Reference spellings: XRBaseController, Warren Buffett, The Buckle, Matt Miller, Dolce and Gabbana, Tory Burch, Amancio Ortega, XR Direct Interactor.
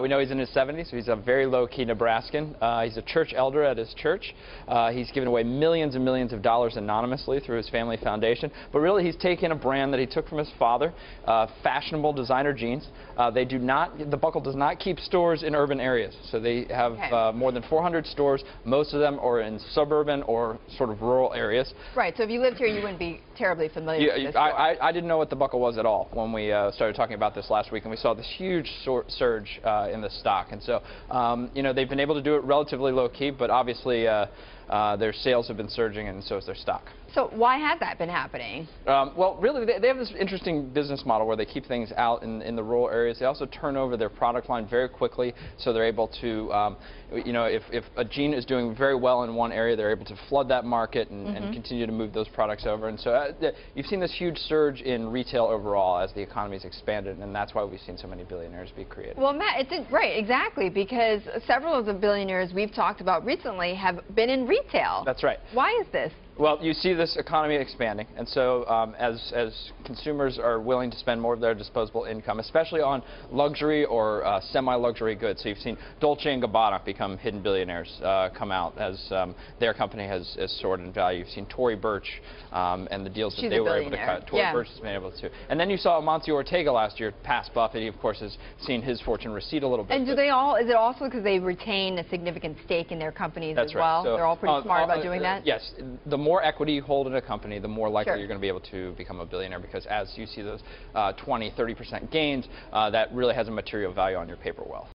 We know he's in his 70s, so he's a very low-key Nebraskan. He's a church elder at his church. He's given away millions and millions of dollars anonymously through his family foundation. But really, he's taken a brand that he took from his father, fashionable designer jeans. The Buckle does not keep stores in urban areas. So they have more than 400 stores. Most of them are in suburban or sort of rural areas. Right, so if you lived here, you wouldn't be terribly familiar with this. I didn't know what the Buckle was at all when we started talking about this last week, and we saw this huge surge in the stock. And so, you know, they've been able to do it relatively low-key, but obviously their sales have been surging, and so is their stock. So why has that been happening? Well, really, they have this interesting business model where they keep things out in the rural areas. They also turn over their product line very quickly, so they're able to, you know, if a jean is doing very well in one area, they're able to flood that market and continue to move those products over. And so you've seen this huge surge in retail overall as the economy's expanded, and that's why we've seen so many billionaires be created. Well, Matt, right, exactly, because several of the billionaires we've talked about recently have been in retail. That's right. Why is this? Well, you see this economy expanding, and so as consumers are willing to spend more of their disposable income, especially on luxury or semi-luxury goods, so you've seen Dolce and Gabbana become hidden billionaires come out as their company has soared in value. You've seen Tory Burch and the deals that they were able to cut. Tory Burch has been able to. And then you saw Amancio Ortega last year pass Buffett. He, of course, has seen his fortune recede a little bit. And do they all? Is it also because they retain a significant stake in their companies as well? So they're all pretty smart about doing that. Yes. The more equity you hold in a company, the more likely you're going to be able to become a billionaire, because as you see those 20-30% gains, that really has a material value on your paper wealth.